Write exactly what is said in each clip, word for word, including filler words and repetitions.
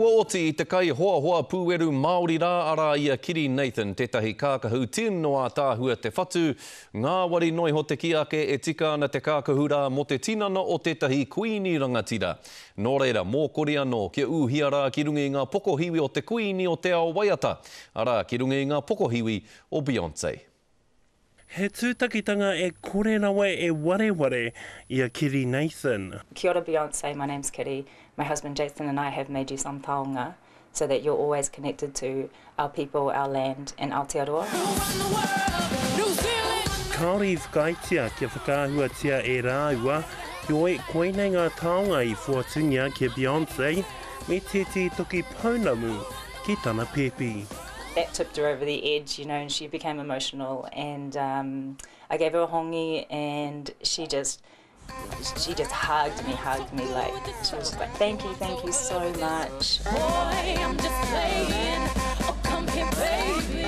Kua oti I te kai hoa hoa pūeru Māori rā ara ia Kiri Nathan, tētahi kākahu tēnoa tāhua te whatu. Ngā wari noi ho te kiake e tika ana te kākahu rā mo te tinana o tētahi kuini rangatira. Nō reira, mōkore anō, kia ūhia rā ki rungi ngā pokohiwi o te kuini o te ao waiata. Arā ki rungi ngā pokohiwi o Beyoncé. He tūtakitanga e kore rawa e wareware ia Kiri Nathan. Kia ora Beyoncé, my name's Kitty. My husband Jason and I have made you some taonga so that you're always connected to our people, our land and Aotearoa. Kāore I whakaitia kia whakāhuatia e rāua, kioi koinei ngā taonga I Fuatunya kia Beyoncé me tēti toki pounamu ki tana pepi. That tipped her over the edge, you know, and she became emotional. And um, I gave her a hongi, and she just, she just hugged me, hugged me like she was just like, thank you, thank you so much. Boy, I'm just playing. Oh, come here, baby.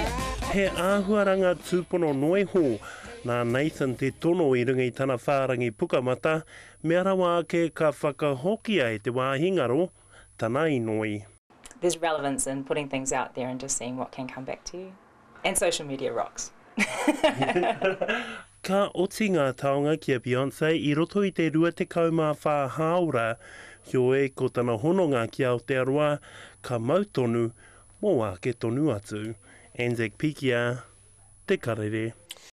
He āhuaranga tūpono noiho, nā Nathan te tono I rungi tana whārangi pukamata, me arawa ake ka whakahokia e te wāhingaro, tanai noi. There's relevance in putting things out there and just seeing what can come back to you. And social media rocks. Ka oti ngā taonga kia Beyoncé I roto I te rua te kaumāwhā haora, hioe ko tana hononga ki Aotearoa, ka mautonu, mō ake tonu atu. Anzac Pikia, Te Karere.